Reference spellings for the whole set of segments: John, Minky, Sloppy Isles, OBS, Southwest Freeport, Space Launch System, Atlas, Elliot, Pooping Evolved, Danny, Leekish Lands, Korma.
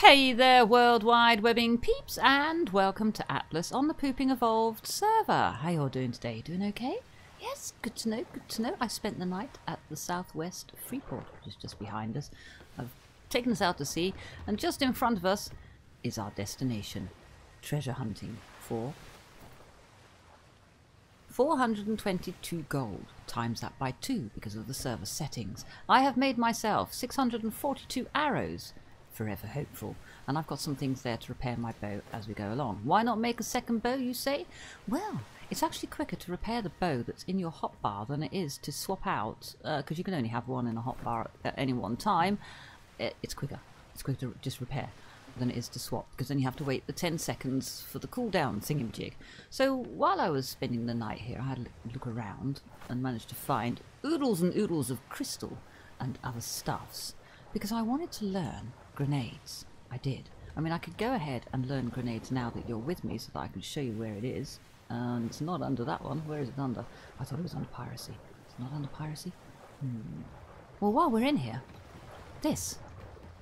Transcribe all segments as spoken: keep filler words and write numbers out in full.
Hey there, worldwide webbing peeps, and welcome to Atlas on the Pooping Evolved server. How y'all doing today? Doing okay? Yes, good to know, good to know. I spent the night at the Southwest Freeport, which is just behind us. I've taken us out to sea, and just in front of us is our destination. Treasure hunting for four hundred twenty-two gold. Times that by two because of the server settings. I have made myself six hundred forty-two arrows. Forever hopeful, and I've got some things there to repair my bow as we go along. Why not make a second bow, you say? Well, it's actually quicker to repair the bow that's in your hotbar than it is to swap out, because uh, you can only have one in a hotbar at any one time. It's quicker. It's quicker to just repair than it is to swap, because then you have to wait the ten seconds for the cooldown thingamajig. So while I was spending the night here, I had a look around and managed to find oodles and oodles of crystal and other stuffs, because I wanted to learn grenades. I did. I mean, I could go ahead and learn grenades now that you're with me so that I can show you where it is. And um, it's not under that one. Where is it under? I thought it was under piracy. It's not under piracy? Hmm. Well, while we're in here, this.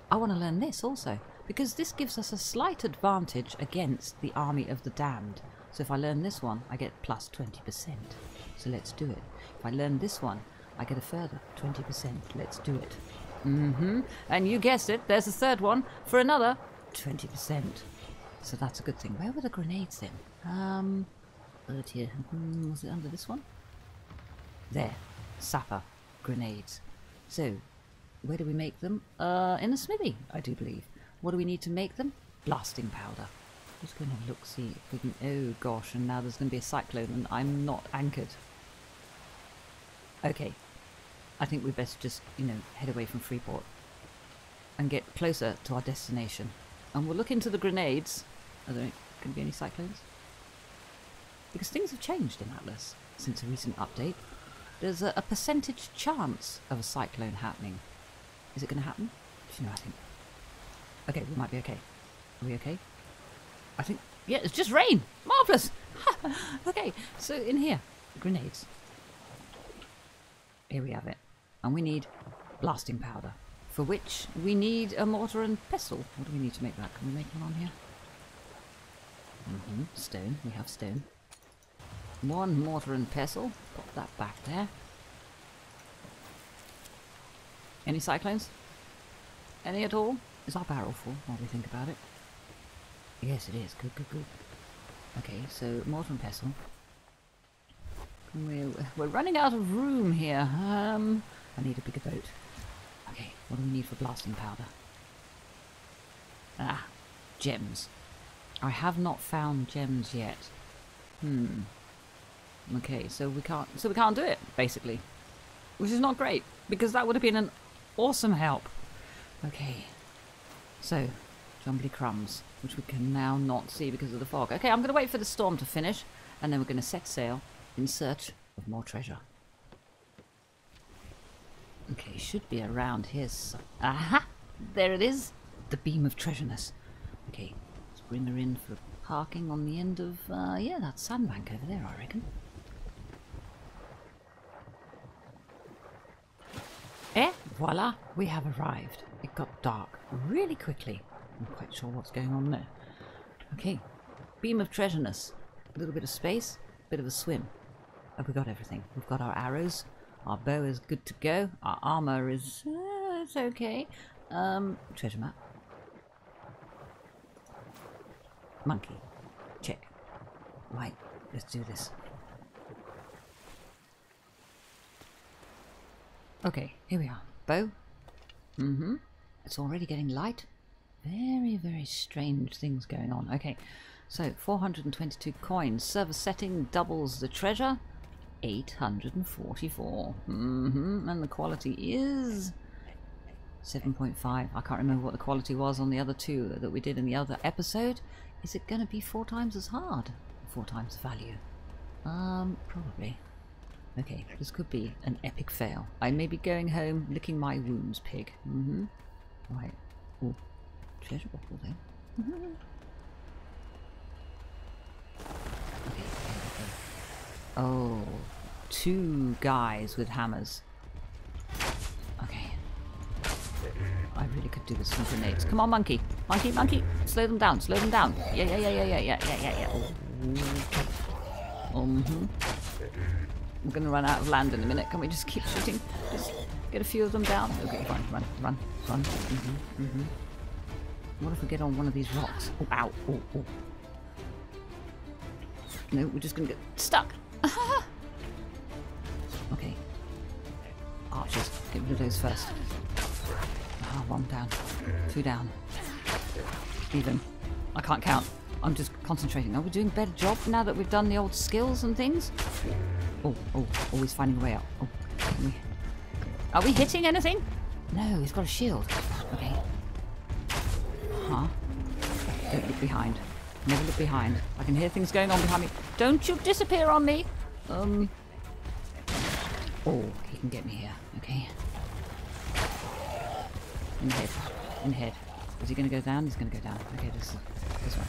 I want to learn this also, because this gives us a slight advantage against the army of the damned. So if I learn this one, I get plus twenty percent. So let's do it. If I learn this one, I get a further twenty percent. Let's do it. Mm-hmm. And you guessed it, there's a third one for another twenty percent. So that's a good thing. Where were the grenades then? Um, right here. Mm, was it under this one? There. Sapper. Grenades. So, where do we make them? Uh, in the smithy, I do believe. What do we need to make them? Blasting powder. Just going to have a look, see if we can... Oh gosh, and now there's going to be a cyclone and I'm not anchored. Okay. I think we best just, you know, head away from Freeport and get closer to our destination. And we'll look into the grenades. Are there going to be any cyclones? Because things have changed in Atlas since a recent update. There's a, a percentage chance of a cyclone happening. Is it going to happen? Do you know, I think. Okay, we might be okay. Are we okay? I think, yeah, it's just rain. Marvellous. Okay, so in here, grenades. Here we have it. And we need blasting powder, for which we need a mortar and pestle. What do we need to make that? Can we make one on here? Mm-hmm. Stone. We have stone. One mortar and pestle. Pop that back there. Any cyclones? Any at all? Is our barrel full while we think about it? Yes, it is. Good, good, good. Okay, so mortar and pestle. We're, we're running out of room here. Um, I need a bigger boat. Okay, what do we need for blasting powder? Ah, gems. I have not found gems yet. Hmm. Okay, so we can't. So we can't do it, basically, which is not great because that would have been an awesome help. Okay. So, jumbly crumbs, which we can now not see because of the fog. Okay, I'm going to wait for the storm to finish, and then we're going to set sail in search of more treasure. Okay, should be around here. Aha! There it is! The beam of treasureness. Okay, let's bring her in for parking on the end of... Uh, yeah, that sandbank over there, I reckon. Eh, voila! We have arrived. It got dark really quickly. I'm not quite sure what's going on there. Okay, beam of treasureness. A little bit of space, bit of a swim. Oh, we got everything. We've got our arrows. Our bow is good to go. Our armor is uh, it's okay. Um, treasure map. Monkey. Check. Right. Let's do this. Okay. Here we are. Bow. Mm-hmm. It's already getting light. Very, very strange things going on. Okay. So, four hundred twenty-two coins. Server setting doubles the treasure. eight hundred forty-four. Mm-hmm. And the quality is seven point five. I can't remember what the quality was on the other two that we did in the other episode. Is it going to be four times as hard? Four times the value? Um, probably. Okay, this could be an epic fail. I may be going home licking my wounds, pig. Mm-hmm. Right. Ooh. Treasure bottle, then. Mm-hmm. Oh, two guys with hammers. Okay. I really could do this with grenades. Come on, monkey. Monkey, monkey. Slow them down. Slow them down. Yeah, yeah, yeah, yeah, yeah, yeah, yeah, yeah, yeah. Mm-hmm. I'm going to run out of land in a minute. Can we just keep shooting? Just get a few of them down. Okay, fine. Run, run, run. Mm-hmm, mm-hmm. What if we get on one of these rocks? Oh, ow. Oh, oh. No, we're just going to get stuck. Okay. Archers. Get rid of those first. Ah, one down. Two down. Even. I can't count. I'm just concentrating. Are we doing a better job now that we've done the old skills and things? Oh, oh, always finding a way out. Oh, can we... Are we hitting anything? No, he's got a shield. Okay. Huh. Don't look behind. Never look behind. I can hear things going on behind me. Don't you disappear on me! Um... Oh, he can get me here. Okay. In the head. In the head. Is he going to go down? He's going to go down. Okay, this, this one.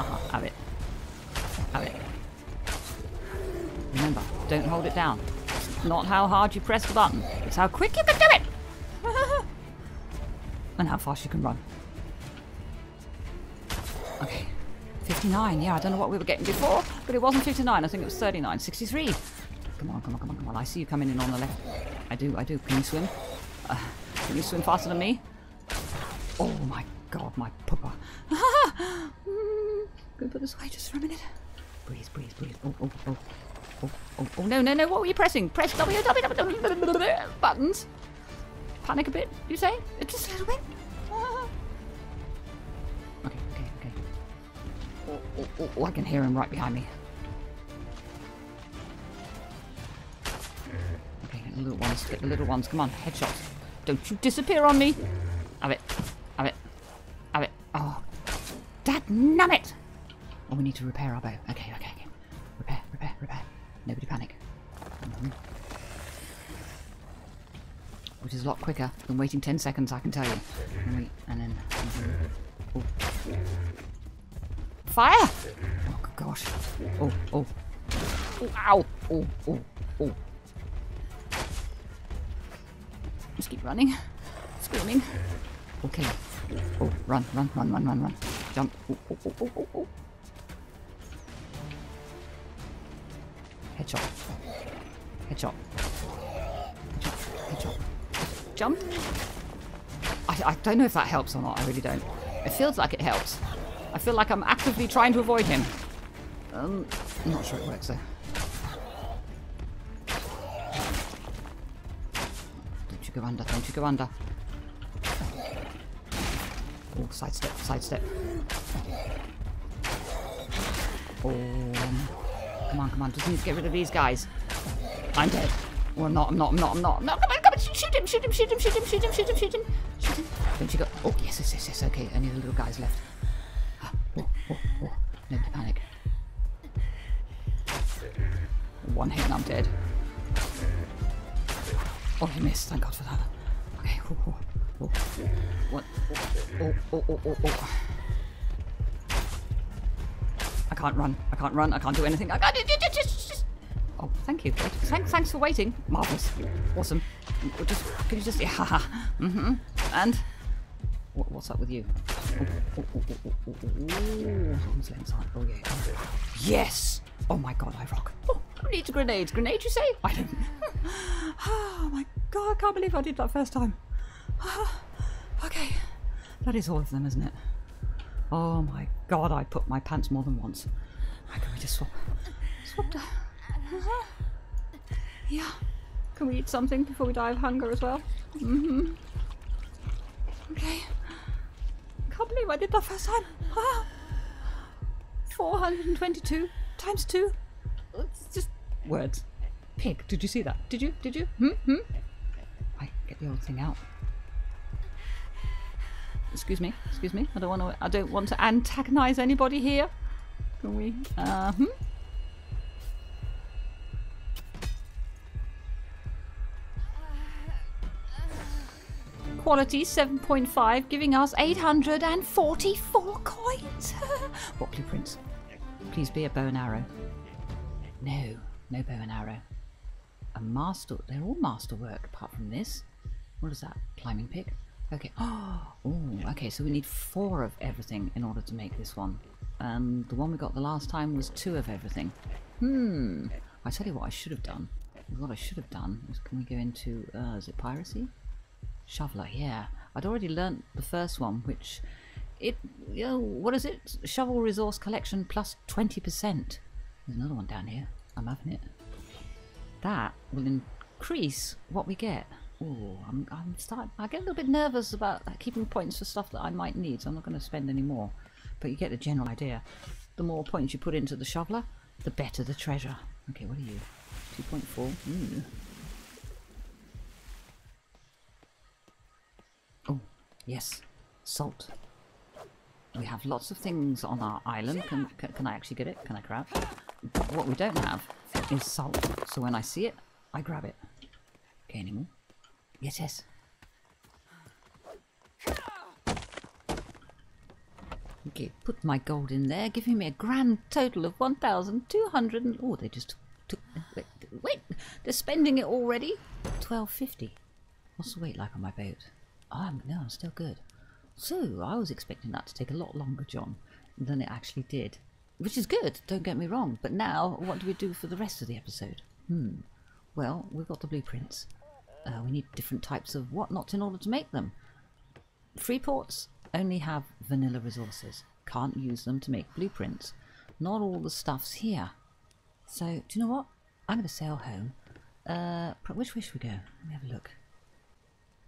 Uh-huh. Have it. Have it. Remember, don't hold it down. It's not how hard you press the button. It's how quick you can do it! And how fast you can run. Okay. fifty-nine. Yeah, I don't know what we were getting before, but it wasn't fifty-nine. I think it was thirty-nine. sixty-three. Come on, come on, come on, come on. I see you coming in on the left. I do, I do. Can you swim? Uh, can you swim faster than me? Oh my god, my pooper. Ah! Mm, go put this way just for a minute. Breathe, breathe, breathe. Oh, oh, oh. Oh, oh, oh, no, no, no. What were you pressing? Press W, W, W, W, buttons. Panic a bit, you say? Just a little bit. Ah. Okay, okay, okay. Oh, oh, oh, oh, I can hear him right behind me. The little ones, get the little ones. Come on, headshots. Don't you disappear on me. Have it. Have it. Have it. Oh. Dad, nummit. Oh, we need to repair our bow. Okay, okay, okay. Repair, repair, repair. Nobody panic. Mm-hmm. Which is a lot quicker than waiting ten seconds, I can tell you. And, we, and then. Mm-hmm. Oh. Fire! Oh, good gosh. Oh, oh. Oh, ow. Oh, oh, oh. Just keep running. Screaming. Okay. Oh, run, run, run, run, run, run. Jump. Oh, oh, oh, oh, oh, oh. Headshot. Headshot. Headshot. Headshot. Jump. I, I don't know if that helps or not. I really don't. It feels like it helps. I feel like I'm actively trying to avoid him. Um, I'm not sure it works though. Go under, don't you go under. Oh, sidestep, sidestep. Oh, um, come on, come on. Just need to get rid of these guys. I'm dead. Well, I'm not, I'm not, I'm not, I'm not. No, come on, come on. Shoot him, shoot him, shoot him, shoot him, shoot him, shoot him, shoot him. Shoot him. Don't you go. Oh, yes, yes, yes, yes. Okay, only the little guys left. Ah, oh, oh, oh. No panic. One hit and I'm dead. Oh, he missed. Thank God for that. Okay. Oh, oh, oh. What? Oh, oh, oh, oh, oh. I can't run. I can't run. I can't do anything. I can't just, just, just. Oh, thank you. Thanks, thanks for waiting. Marvelous. Awesome. Just, can you just? Yeah. Mm-hmm. And what, what's up with you? Oh, oh, oh, oh, oh, oh. Arms lengths aren't. Oh yeah. Yes. Oh my God, I rock. Oh. I need grenades. Grenade, you say? I don't. Oh my god, I can't believe I did that first time. Okay. That is all of them, isn't it? Oh my god, I put my pants more than once. Right, can we just swap? Swap to... Yeah. Can we eat something before we die of hunger as well? Mm-hmm. Okay. Can't believe I did that first time. four hundred twenty-two times two. It's just words. Pig. Did you see that? Did you? Did you? Hmm? Hmm? Right, get the old thing out. Excuse me. Excuse me. I don't want to. I don't want to antagonize anybody here. Can we? Uh hmm. Quality seven point five, giving us eight hundred forty-four coins. What blueprints? Please be a bow and arrow. No, no bow and arrow. A master, they're all masterwork apart from this. What is that? Climbing pick. Okay. Oh, okay, so we need four of everything in order to make this one. And the one we got the last time was two of everything. Hmm. I tell you what I should have done. What I should have done is, can we go into, uh, is it piracy? Shoveler, yeah. I'd already learnt the first one, which, it, you know, what is it? Shovel resource collection plus twenty percent. There's another one down here. I'm having it. That will increase what we get. Oh, I'm, I'm starting, I get a little bit nervous about keeping points for stuff that I might need, so I'm not going to spend any more. But you get the general idea. The more points you put into the shoveler, the better the treasure. Okay, what are you? two point four. Mm. Oh, yes. Salt. We have lots of things on our island. Can, can, can I actually get it? Can I grab? But what we don't have is salt. So when I see it, I grab it. Okay, anymore? Yes, yes. Okay, put my gold in there, giving me a grand total of one thousand two hundred and... Oh, they just took... Wait, wait, they're spending it already? twelve fifty. What's the weight like on my boat? Oh, I'm, no, I'm still good. So, I was expecting that to take a lot longer, John, than it actually did. Which is good, don't get me wrong. But now, what do we do for the rest of the episode? Hmm. Well, we've got the blueprints. Uh, we need different types of whatnots in order to make them. Freeports only have vanilla resources. Can't use them to make blueprints. Not all the stuff's here. So, do you know what? I'm going to sail home. Uh, which way should we go? Let me have a look.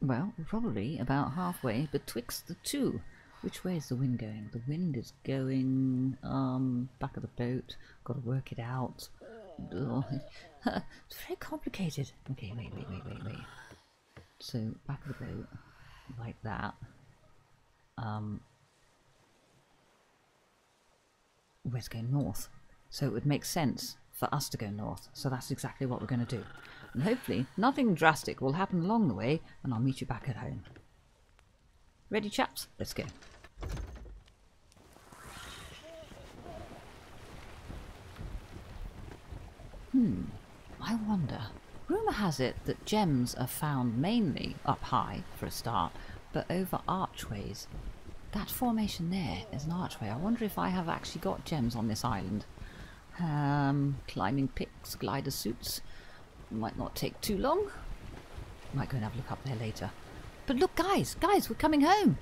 Well, we're probably about halfway betwixt the two. Which way is the wind going? The wind is going, um, back of the boat. Got to work it out. Ugh. It's very complicated. Okay, wait, wait, wait, wait, wait. So, back of the boat, like that. Um, we're to go north. So it would make sense for us to go north. So that's exactly what we're going to do. And hopefully nothing drastic will happen along the way, and I'll meet you back at home. Ready, chaps? Let's go. Hmm, I wonder. Rumour has it that gems are found mainly up high, for a start, but over archways. That formation there is an archway. I wonder if I have actually got gems on this island. Um, climbing picks, glider suits. Might not take too long. Might go and have a look up there later. But look, guys, guys, we're coming home.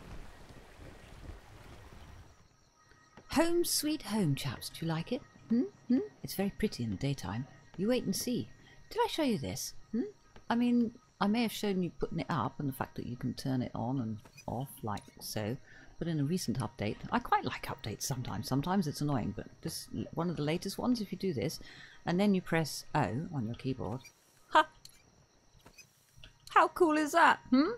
Home sweet home, chaps. Do you like it? Hmm? Hmm? It's very pretty in the daytime. You wait and see. Did I show you this? Hmm? I mean, I may have shown you putting it up and the fact that you can turn it on and off like so. But in a recent update, I quite like updates sometimes. Sometimes it's annoying, but this one of the latest ones, if you do this, and then you press O on your keyboard. Ha! How cool is that? Hmm?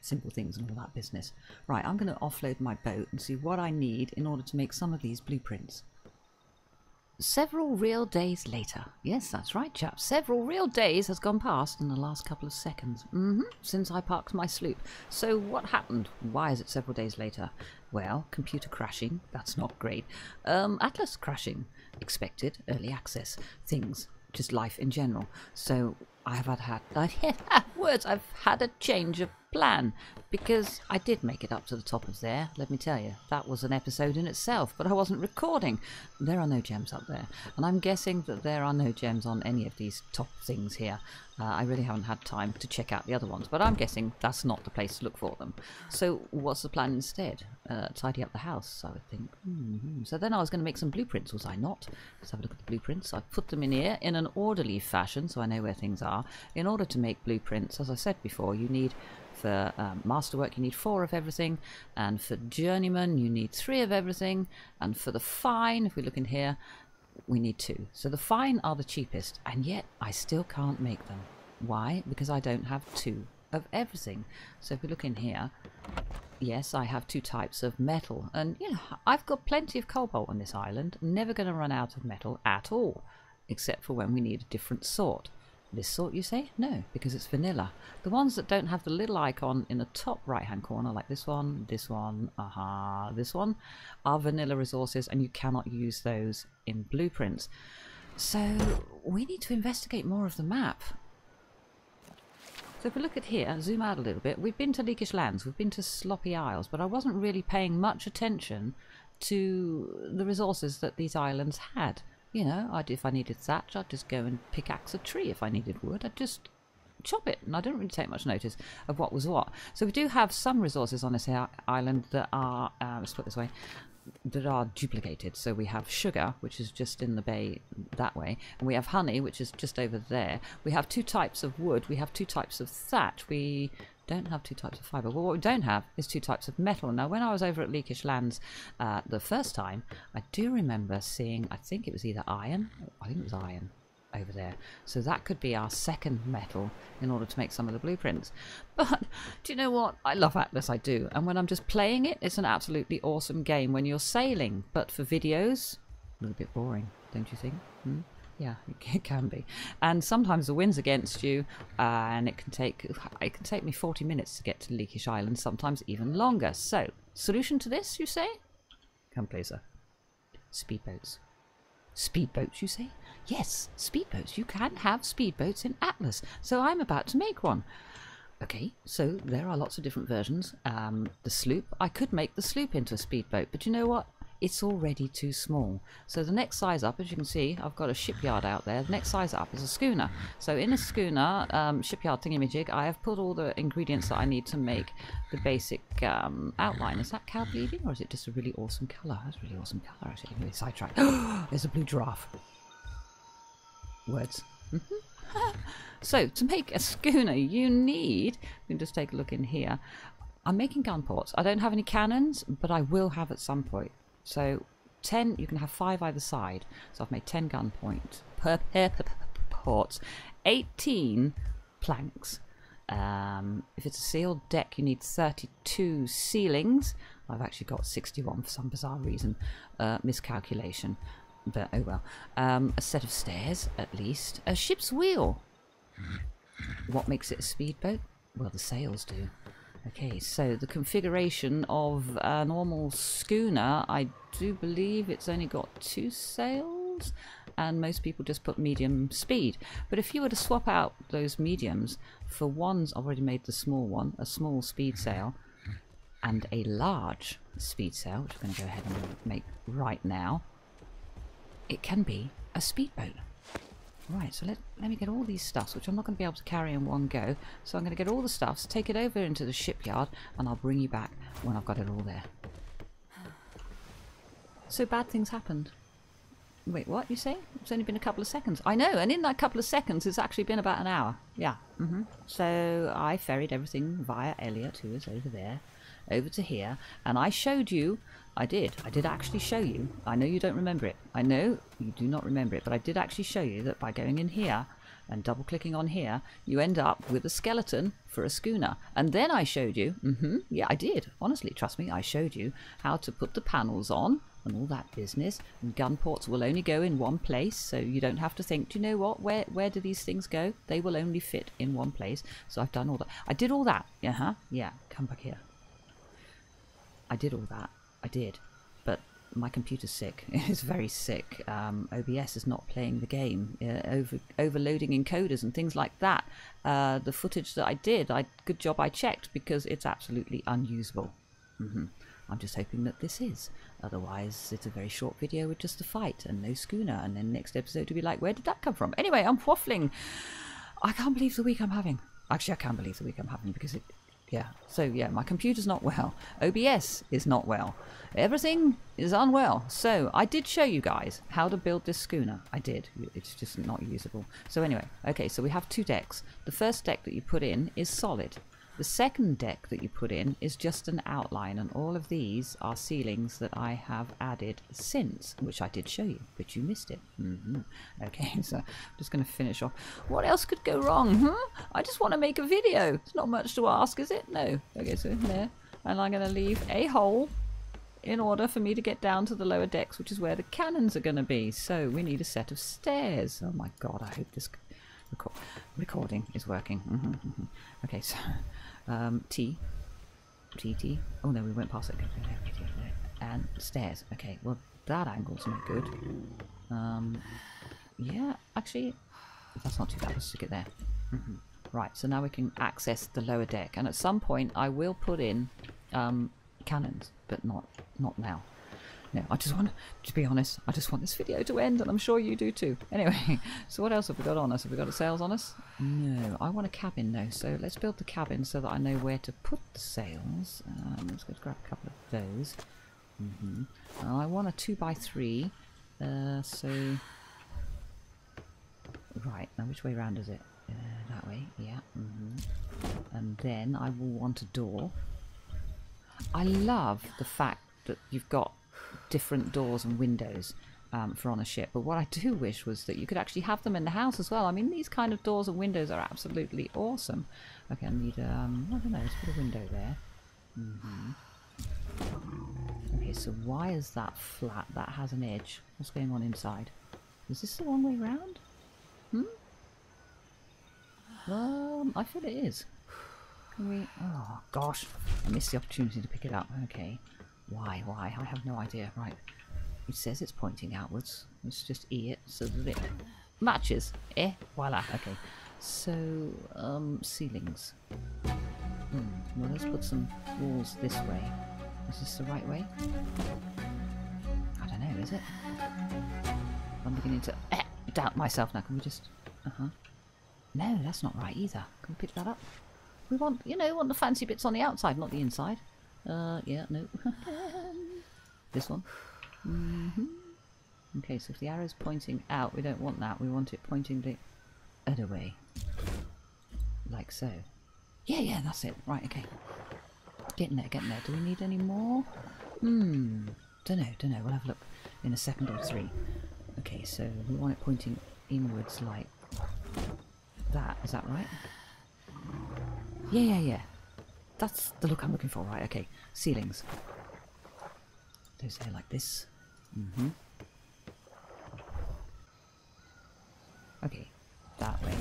Simple things and all that business. Right, I'm going to offload my boat and see what I need in order to make some of these blueprints. Several real days later. Yes, that's right, chaps. Several real days has gone past in the last couple of seconds. Mm-hmm. Since I parked my sloop. So what happened? Why is it several days later? Well, computer crashing. That's not great. Um, Atlas crashing. Expected. Early access. Things. Just life in general. So I have had, had I, words. I've had a change of plan, because I did make it up to the top of there. Let me tell you, that was an episode in itself, but I wasn't recording. There are no gems up there, and I'm guessing that there are no gems on any of these top things here. Uh, I really haven't had time to check out the other ones, but I'm guessing that's not the place to look for them. So what's the plan instead? Uh, tidy up the house, I would think. Mm-hmm. So then I was going to make some blueprints, was I not? Let's have a look at the blueprints. I put them in here in an orderly fashion, so I know where things are. In order to make blueprints, as I said before, you need... For um, masterwork, you need four of everything, and for journeyman, you need three of everything, and for the fine, if we look in here, we need two. So the fine are the cheapest, and yet I still can't make them. Why? Because I don't have two of everything. So if we look in here, yes, I have two types of metal, and you know, I've got plenty of cobalt on this island, never going to run out of metal at all, except for when we need a different sort. This sort, you say? No, because it's vanilla. The ones that don't have the little icon in the top right-hand corner, like this one, this one, aha, uh-huh, this one, are vanilla resources, and you cannot use those in blueprints. So we need to investigate more of the map. So if we look at here, zoom out a little bit, we've been to Leekish Lands, we've been to Sloppy Isles, but I wasn't really paying much attention to the resources that these islands had. You know, I'd, if I needed thatch, I'd just go and pickaxe a tree. If I needed wood, I'd just chop it, and I didn't really take much notice of what was what. So we do have some resources on this island that are, uh, let's put it this way, that are duplicated. So we have sugar, which is just in the bay that way, and we have honey, which is just over there. We have two types of wood, we have two types of thatch, we don't have two types of fibre. Well, what we don't have is two types of metal. Now, when I was over at Leekish Lands uh, the first time, I do remember seeing, I think it was either iron, I think it was iron over there, so that could be our second metal in order to make some of the blueprints. But do you know what, I love Atlas, I do, and when I'm just playing it, it's an absolutely awesome game when you're sailing, but for videos, a little bit boring, don't you think? Hmm? Yeah, it can be, and sometimes the wind's against you, uh, and it can take it can take me forty minutes to get to Leekish Island, sometimes even longer. So solution to this, you say? Come pleaser, speedboats. Speedboats, you say? Yes, speedboats. You can have speedboats in Atlas, so I'm about to make one. Okay, so there are lots of different versions. Um, the sloop, I could make the sloop into a speedboat, but you know what? It's already too small. So the next size up, as you can see, I've got a shipyard out there. The next size up is a schooner. So in a schooner, um, shipyard thingamajig, I have put all the ingredients that I need to make the basic um, outline. Is that cow bleeding, or is it just a really awesome colour? That's a really awesome colour, actually. Really sidetracked. There's a blue giraffe. Words. Mm-hmm. So to make a schooner, you need. We can just take a look in here. I'm making gun ports. I don't have any cannons, but I will have at some point. So ten, you can have five either side. So I've made ten gun points per, per, per, per, per ports, eighteen planks. Um, if it's a sealed deck, you need thirty-two ceilings. I've actually got sixty-one for some bizarre reason, uh, miscalculation, but oh well. Um, a set of stairs, at least. A ship's wheel. What makes it a speedboat? Well, the sails do. Okay, so the configuration of a normal schooner, I do believe it's only got two sails, and most people just put medium speed. But if you were to swap out those mediums for one's already made the small one, a small speed sail, and a large speed sail, which I'm going to go ahead and make right now, it can be a speedboat. Right, so let, let me get all these stuffs, which I'm not going to be able to carry in one go. So I'm going to get all the stuffs, take it over into the shipyard, and I'll bring you back when I've got it all there. So bad things happened. Wait, what, you say? It's only been a couple of seconds. I know, and in that couple of seconds, it's actually been about an hour. Yeah, mm-hmm. So I ferried everything via Elliot, who is over there, over to here, and I showed you... I did. I did actually show you. I know you don't remember it. I know you do not remember it, but I did actually show you that by going in here and double clicking on here, you end up with a skeleton for a schooner. And then I showed you, mm-hmm, yeah, I did. Honestly, trust me, I showed you how to put the panels on and all that business. And gun ports will only go in one place, so you don't have to think, do you know what, where where do these things go? They will only fit in one place. So I've done all that. I did all that. Uh-huh. Yeah, come back here. I did all that. I did, but my computer's sick. It's very sick. Um, O B S is not playing the game. Uh, over overloading encoders and things like that. Uh, the footage that I did, I good job I checked, because it's absolutely unusable. Mm-hmm. I'm just hoping that this is. Otherwise, it's a very short video with just a fight and no schooner, and then next episode to be like, where did that come from? Anyway, I'm waffling. I can't believe the week I'm having. Actually, I can't believe the week I'm having, because it. Yeah, so yeah, my computer's not well. O B S is not well. Everything is unwell. So I did show you guys how to build this schooner. I did. It's just not usable. So anyway, okay, so we have two decks. The first deck that you put in is solid. The second deck that you put in is just an outline, and all of these are ceilings that I have added since, which I did show you, but you missed it. Mm-hmm. Okay, so I'm just going to finish off. What else could go wrong? Huh? I just want to make a video. It's not much to ask, is it? No. Okay, so there, and I'm going to leave a hole in order for me to get down to the lower decks, which is where the cannons are going to be. So we need a set of stairs. Oh my god, I hope this... Record recording is working. Mm-hmm, mm-hmm. Okay, so um, T, T, T. Oh no, we went past it. And stairs. Okay, well that angle's not good. Um, yeah, actually, that's not too bad. Let's stick it there. Mm-hmm. Right, so now we can access the lower deck, and at some point I will put in um, cannons, but not not now. No, I just want to be honest. I just want this video to end, and I'm sure you do too. Anyway, so what else have we got on us? Have we got the sails on us? No, I want a cabin though. So let's build the cabin so that I know where to put the sails. Um, let's go grab a couple of those. Mm-hmm. uh, I want a two by three. Uh, so right now, which way round is it? Uh, that way, yeah. Mm-hmm. And then I will want a door. I love the fact that you've got different doors and windows um, for on a ship, but what I do wish was that you could actually have them in the house as well. I mean, these kind of doors and windows are absolutely awesome. Okay, I need um, I don't know, let's put a window there. Mm-hmm. Okay, so why is that flat? That has an edge. What's going on inside? Is this the wrong way round? Hmm? Um, I feel it is. Can we? Oh gosh, I missed the opportunity to pick it up. Okay. Why, why? I have no idea. Right. It says it's pointing outwards. Let's just E it so that it matches. Eh? Voila. Okay. So, um, ceilings. Hmm. Well, let's put some walls this way. Is this the right way? I don't know, is it? I'm beginning to eh, doubt myself now. Can we just... Uh-huh. No, that's not right either. Can we pick that up? We want, you know, we want the fancy bits on the outside, not the inside. Uh, yeah, no. This one. Mm-hmm. Okay, so if the arrow's pointing out, we don't want that. We want it pointing the other way. Like so. Yeah, yeah, that's it. Right, okay. Getting there, getting there. Do we need any more? Hmm. Dunno, dunno. We'll have a look in a second or three. Okay, so we want it pointing inwards like that. Is that right? Yeah, yeah, yeah. That's the look I'm looking for, right? Okay, ceilings. Those there like this. Mm-hmm. Okay, that way.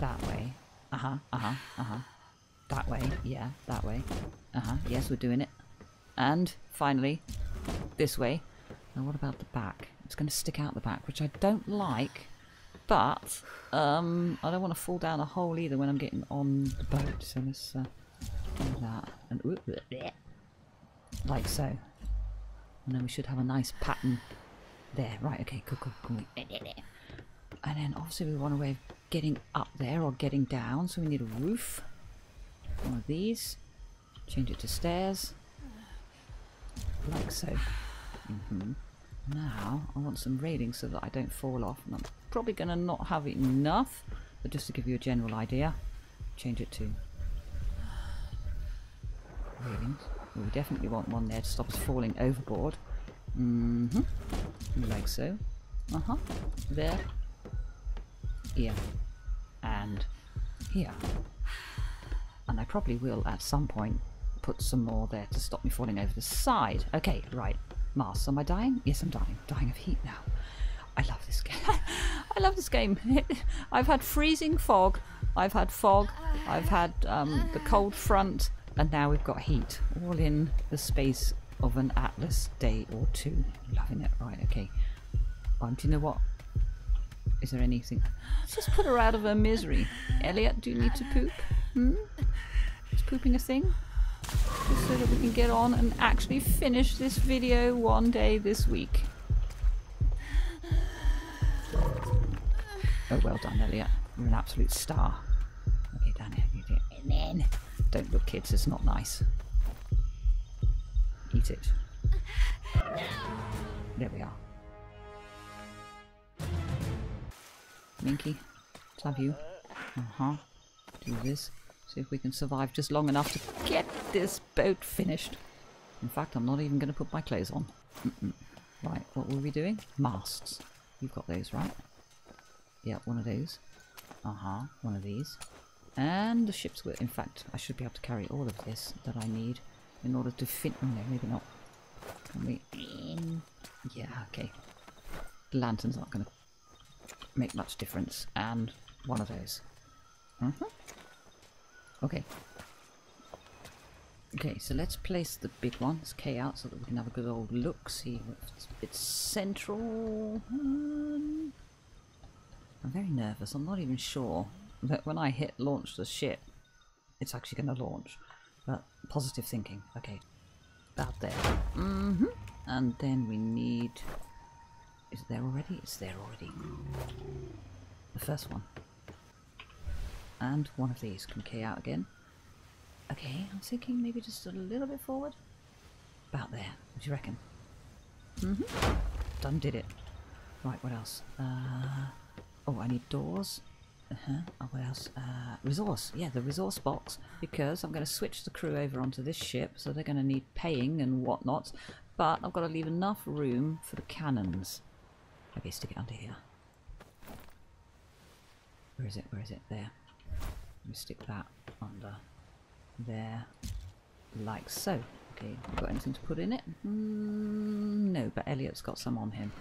That way. Uh-huh, uh-huh, uh-huh. That way, yeah, that way. Uh-huh, yes, we're doing it. And, finally, this way. Now what about the back? It's going to stick out the back, which I don't like. But, um, I don't want to fall down a hole either when I'm getting on the boat, so let's uh, do that, and ooh, bleh, like so, and then we should have a nice pattern there, right, okay, cool, cool, cool, and then obviously we want a way of getting up there or getting down, so we need a roof, one of these, change it to stairs, like so, mm-hmm. Now, I want some railings so that I don't fall off, and I'm probably going to not have enough, but just to give you a general idea, change it to railings. Well, we definitely want one there to stop us falling overboard. Mm-hmm. Like so. Uh-huh. There. Here. And here. And I probably will, at some point, put some more there to stop me falling over the side. Okay, right. Mars, am I dying? Yes, I'm dying. Dying of heat now. I love this game. I love this game. I've had freezing fog. I've had fog. I've had um, the cold front. And now we've got heat. All in the space of an Atlas day or two. Loving it. Right, okay. Um, do you know what? Is there anything? Let's just put her out of her misery. Elliot, do you need to poop? Hmm? Is pooping a thing? Just so that we can get on and actually finish this video one day this week. Oh, well done, Elliot. You're an absolute star. Okay, Danny. And then, don't look, kids. It's not nice. Eat it. There we are. Minky, let's have you. Uh huh. Do this. See if we can survive just long enough to get this boat finished. In fact, I'm not even going to put my clothes on. Mm-mm. Right, what were we doing? Masts. You've got those, right? Yeah, one of those. Uh-huh, one of these. And the ships were... In fact, I should be able to carry all of this that I need in order to fit... Oh, no, maybe not. Can we... Yeah, okay. The lanterns aren't going to make much difference. And one of those. Mm-hmm. Okay. Okay, so let's place the big one. Let's K out so that we can have a good old look. See if it's a bit central. Um, I'm very nervous. I'm not even sure. that when I hit launch the ship, it's actually going to launch. But positive thinking. Okay. About there. Mm-hmm. And then we need... Is it there already? It's there already. The first one. And one of these can key out again. Okay, I'm thinking maybe just a little bit forward. About there. What do you reckon? Mm-hmm. Done did it. Right, what else? Uh, oh, I need doors. Uh-huh. Oh, what else? Uh, resource. Yeah, the resource box. Because I'm going to switch the crew over onto this ship, so they're going to need paying and whatnot. But I've got to leave enough room for the cannons. Okay, stick it under here. Where is it? Where is it? There. Let me stick that under there. Like so. Okay, got anything to put in it? Mm, no, but Elliot's got some on him.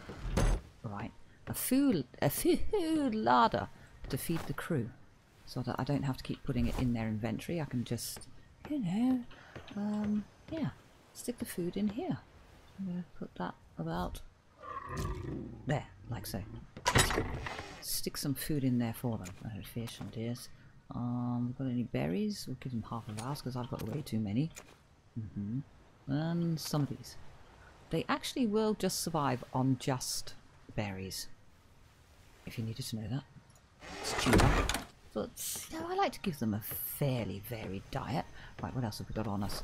Right. A food, a food larder to feed the crew. So that I don't have to keep putting it in their inventory. I can just, you know, um, yeah, stick the food in here. I'm going to put that about there, like so. Stick some food in there for them. Oh, fish and deers. Um, got any berries? We'll give them half of ours because I've got way too many. Mm-hmm. And some of these. They actually will just survive on just berries. If you needed to know that. Stupid. But you know, I like to give them a fairly varied diet. Right, what else have we got on us?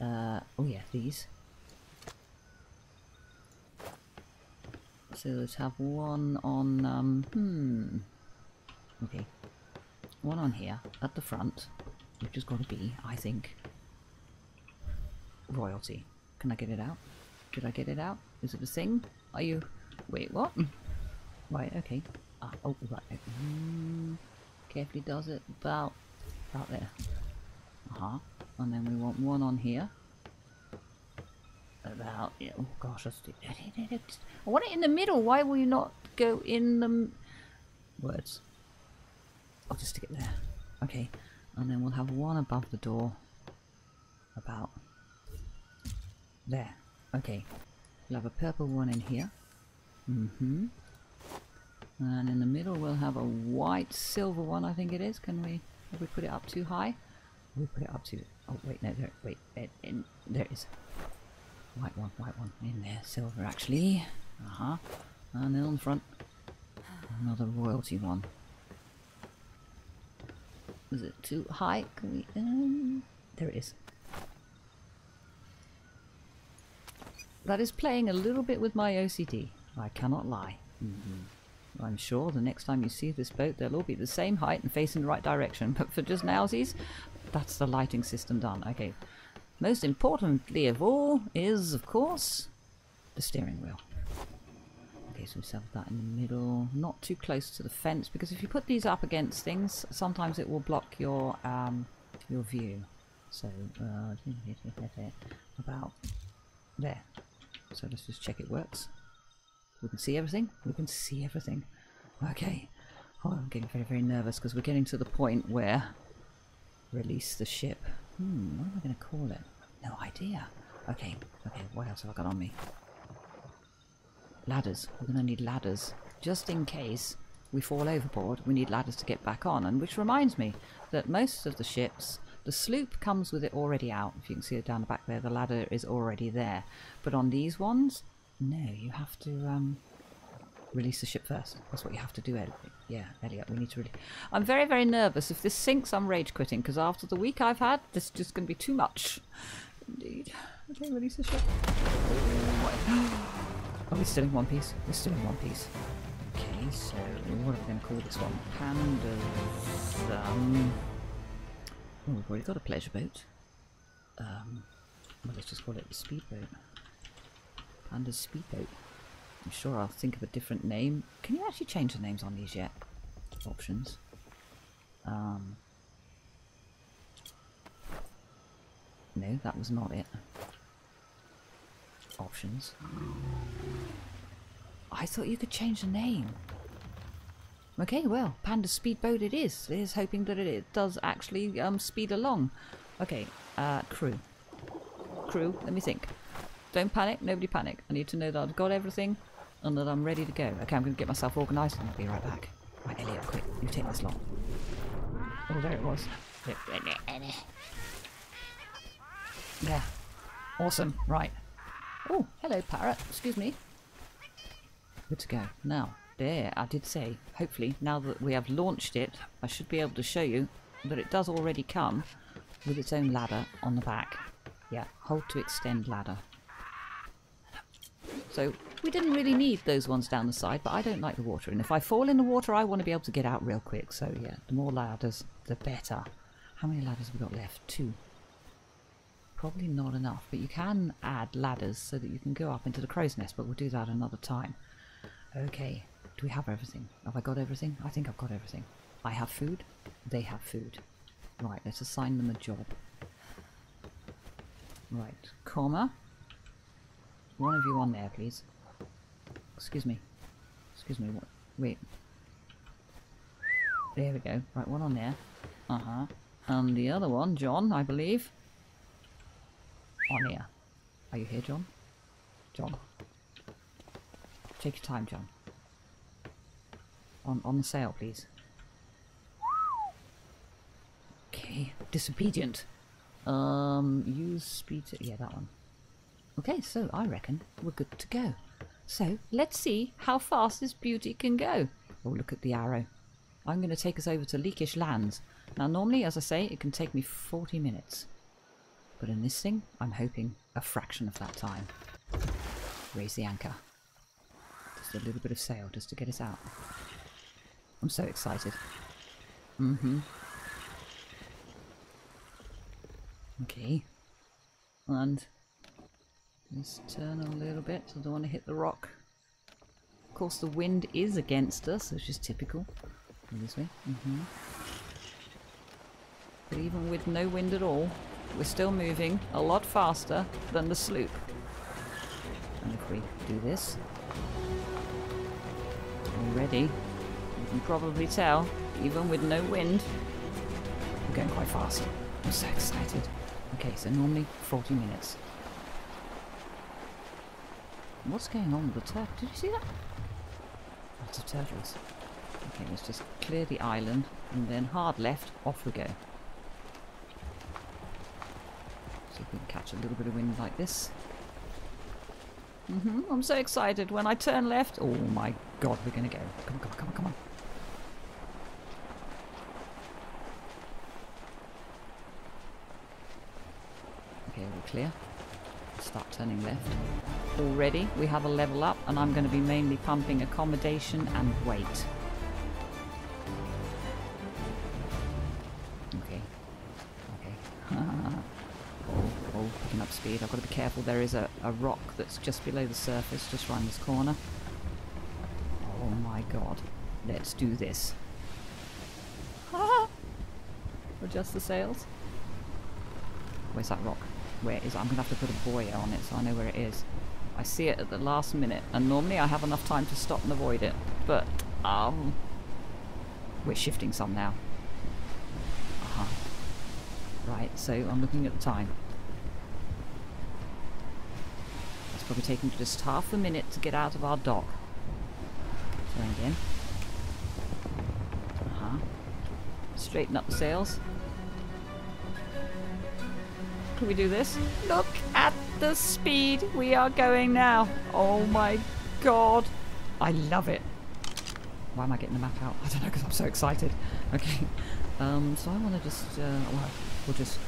Uh, oh yeah, these. So let's have one on... Um, hmm. Okay. One on here, at the front. Which has got to be, I think... royalty. Can I get it out? Did I get it out? Is it a thing? Are you... Wait, what? Right, okay. Ah, oh, right. Mm, carefully does it about... about there. Uh-huh. And then we want one on here. About... Yeah, oh, gosh. That's, I want it in the middle. Why will you not go in the... words. I'll just stick it there. Okay. And then we'll have one above the door. About... there. Okay. We'll have a purple one in here. Mm-hmm. And in the middle we'll have a white silver one, I think it is. Can we... have we put it up too high? We put it up too... Oh, wait, no, there... Wait, it, in, there it is. White one, white one. In there. Silver, actually. Uh-huh. And then on the front. Another royalty one. Was it too high? Can we... Um, there it is. That is playing a little bit with my O C D. I cannot lie. Mm-hmm. I'm sure the next time you see this boat, they'll all be the same height and facing the right direction. But for just nowsies, that's the lighting system done. Okay. Most importantly of all is, of course, the steering wheel. Okay, so we set that in the middle. Not too close to the fence, because if you put these up against things, sometimes it will block your, um, your view. So, uh, about there. So let's just check it works. We can see everything. We can see everything. Okay. Oh, I'm getting very, very nervous because we're getting to the point where... release the ship. Hmm, what am I going to call it? No idea. Okay, okay, what else have I got on me? Ladders. We're going to need ladders. Just in case we fall overboard, we need ladders to get back on. And which reminds me that most of the ships... the sloop comes with it already out. If you can see it down the back there, the ladder is already there. But on these ones, no, you have to um, release the ship first. That's what you have to do, Elliot. Yeah, Elliot, we need to really... I'm very, very nervous. If this sinks, I'm rage quitting, because after the week I've had, this is just going to be too much. Indeed. Okay, release the ship. Are we still in one piece? We're still in one piece. Okay, so what are we going to call this one? Pandas... Um... Oh, we've already got a pleasure boat. Um, well, let's just call it a speedboat. Panda's speedboat. I'm sure I'll think of a different name. Can you actually change the names on these yet? Options. Um, no, that was not it. Options. I thought you could change the name. Okay, well, Panda Speedboat it is. Here's hoping that it, it does actually um, speed along. Okay, uh, crew. Crew, let me think. Don't panic, nobody panic. I need to know that I've got everything and that I'm ready to go. Okay, I'm going to get myself organised and I'll be right back. Right, Elliot, quick, you take this lot. Oh, there it was. Yeah. Awesome. Right. Oh, hello, parrot. Excuse me. Good to go. Now, there, I did say, hopefully, now that we have launched it, I should be able to show you that it does already come with its own ladder on the back. Yeah, hold to extend ladder. So, we didn't really need those ones down the side, but I don't like the water. And if I fall in the water, I want to be able to get out real quick. So, yeah, the more ladders, the better. How many ladders have we got left? Two. Probably not enough, but you can add ladders so that you can go up into the crow's nest, but we'll do that another time. Okay, do we have everything? Have I got everything? I think I've got everything. I have food, they have food. Right, let's assign them a job. Right, Korma. One of you on there, please. Excuse me. Excuse me, what? Wait. There we go. Right, one on there. Uh-huh. And the other one, John, I believe. On here. Are you here, John? John. Take your time, John. On on the sail, please. Okay. Disobedient. Um use speed to, yeah, that one. Okay, so I reckon we're good to go. So let's see how fast this beauty can go. Oh, look at the arrow. I'm gonna take us over to Leekish Lands. Now normally, as I say, it can take me forty minutes. But in this thing, I'm hoping a fraction of that time. Raise the anchor. Just a little bit of sail, just to get us out. I'm so excited. Mm-hmm. Okay. And let's turn a little bit, so I don't want to hit the rock. Of course, the wind is against us, which is typical. Go this way. Mm-hmm. But even with no wind at all, we're still moving a lot faster than the sloop. And if we do this already, you can probably tell, even with no wind, we're going quite fast. I'm so excited. Okay, so normally forty minutes. What's going on with the turtle? Did you see that? Lots of turtles. Okay, let's just clear the island and then hard left, off we go. We can catch a little bit of wind like this. Mm-hmm. I'm so excited. When I turn left, oh my god, we're going to go. Come on, come on, come on, come on. Okay, we're clear. Start turning left. Already, we have a level up, and I'm going to be mainly pumping accommodation and weight. Speed. I've got to be careful. There is a, a rock that's just below the surface, just round this corner. Oh my god. Let's do this. Adjust the sails. Where's that rock? Where is it? I'm going to have to put a buoy on it so I know where it is. I see it at the last minute, and normally I have enough time to stop and avoid it, but um, we're shifting some now. Uh-huh. Right, so I'm looking at the time. Probably taking just half a minute to get out of our dock. Turn again. Uh-huh. Straighten up the sails. Can we do this? Look at the speed we are going now. Oh my god. I love it. Why am I getting the map out? I don't know, because I'm so excited. Okay. Um, so I want to just, uh, well, we'll just...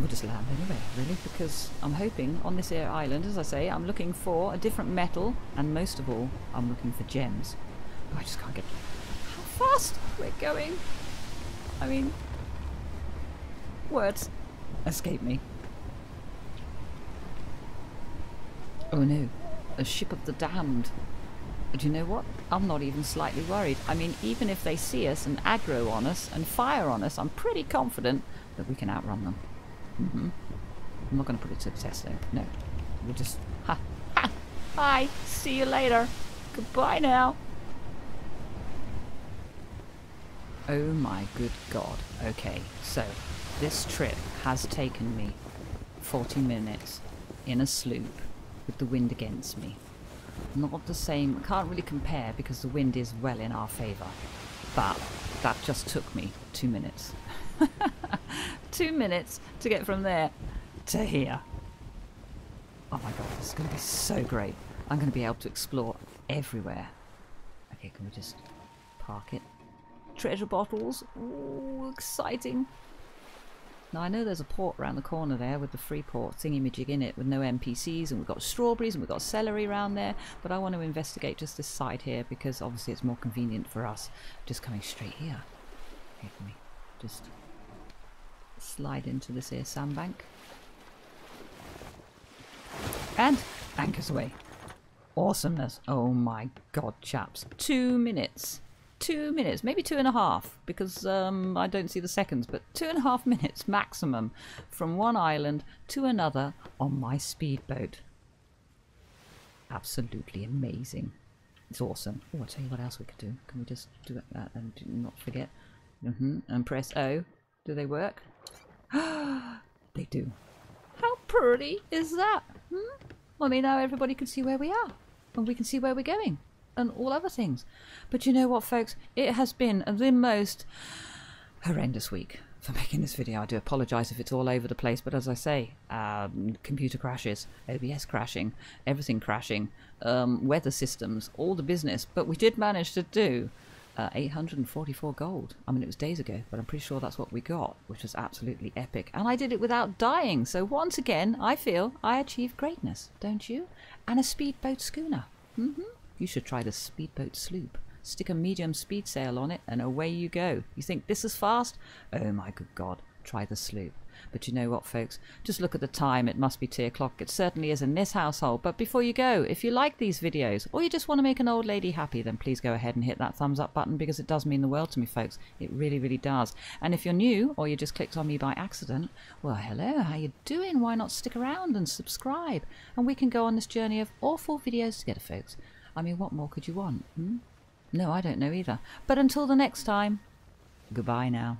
We'll just land anyway, really, because I'm hoping on this here island, as I say, I'm looking for a different metal, and most of all, I'm looking for gems. Oh, I just can't get... How fast we're going! I mean... Words escape me. Oh no, a ship of the damned. Do you know what? I'm not even slightly worried. I mean, even if they see us and aggro on us and fire on us, I'm pretty confident that we can outrun them. Mm-hmm. I'm not going to put it to the test, though. No. We'll just... Ha! Ha! Hi! See you later! Goodbye now! Oh my good god. Okay, so this trip has taken me forty minutes in a sloop with the wind against me. Not the same... I can't really compare because the wind is well in our favour. But That just took me two minutes. Two minutes to get from there to here. Oh my god, this is going to be so great. I'm going to be able to explore everywhere. Okay, can we just park it? Treasure bottles. Ooh, exciting. Now I know there's a port around the corner there with the Freeport thingy-majig in it with no N P Cs, and we've got strawberries and we've got celery around there, but I want to investigate just this side here because obviously it's more convenient for us just coming straight here. Okay, can we just slide into this here sandbank? And anchors away. Awesomeness. Oh my god, chaps. Two minutes. Two minutes, maybe two and a half, because um, I don't see the seconds, but two and a half minutes maximum from one island to another on my speedboat. Absolutely amazing. It's awesome. Oh, I'll tell you what else we could do. Can we just do that, that and not forget? Mm-hmm. And press O. Do they work? They do. How pretty is that? Hmm? I mean, now everybody can see where we are, and we can see where we're going. And all other things. But you know what, folks, it has been the most horrendous week for making this video. I do apologize if it's all over the place, but as I say, um, computer crashes, O B S crashing, everything crashing, um, weather systems, all the business. But we did manage to do uh, eight hundred forty-four gold. I mean, it was days ago, but I'm pretty sure that's what we got, which was absolutely epic. And I did it without dying. So once again, I feel I achieved greatness, don't you? And a speedboat schooner. Mm-hmm. You should try the speedboat sloop. Stick a medium speed sail on it and away you go. You think this is fast? Oh my good god, try the sloop. But you know what, folks? Just look at the time. It must be two o'clock. It certainly is in this household. But before you go, if you like these videos or you just want to make an old lady happy, then please go ahead and hit that thumbs up button, because it does mean the world to me, folks. It really, really does. And if you're new or you just clicked on me by accident, well, hello, how you doing? Why not stick around and subscribe? And we can go on this journey of awful videos together, folks. I mean, what more could you want? Hmm? No, I don't know either. But until the next time, goodbye now.